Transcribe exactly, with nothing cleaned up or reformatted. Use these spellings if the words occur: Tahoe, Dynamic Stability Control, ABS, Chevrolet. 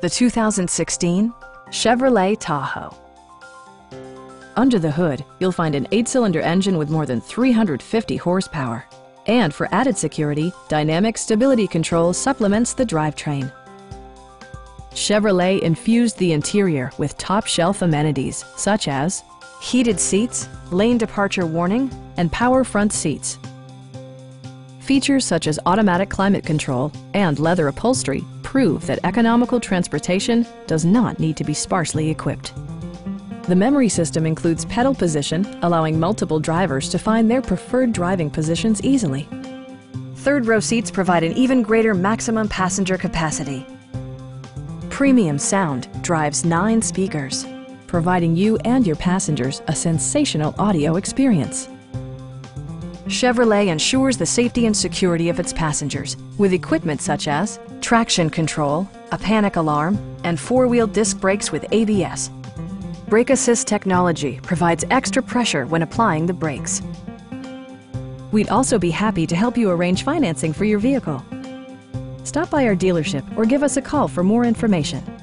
The two thousand sixteen Chevrolet Tahoe. Under the hood, you'll find an eight-cylinder engine with more than three hundred fifty horsepower. And for added security, Dynamic Stability Control supplements the drivetrain. Chevrolet infused the interior with top-shelf amenities such as heated seats, lane departure warning, and power front seats. Features such as automatic climate control and leather upholstery prove that economical transportation does not need to be sparsely equipped. The memory system includes pedal position, allowing multiple drivers to find their preferred driving positions easily. Third row seats provide an even greater maximum passenger capacity. Premium sound drives nine speakers, providing you and your passengers a sensational audio experience. Chevrolet ensures the safety and security of its passengers with equipment such as traction control, a panic alarm, and four-wheel disc brakes with A B S. Brake assist technology provides extra pressure when applying the brakes. We'd also be happy to help you arrange financing for your vehicle. Stop by our dealership or give us a call for more information.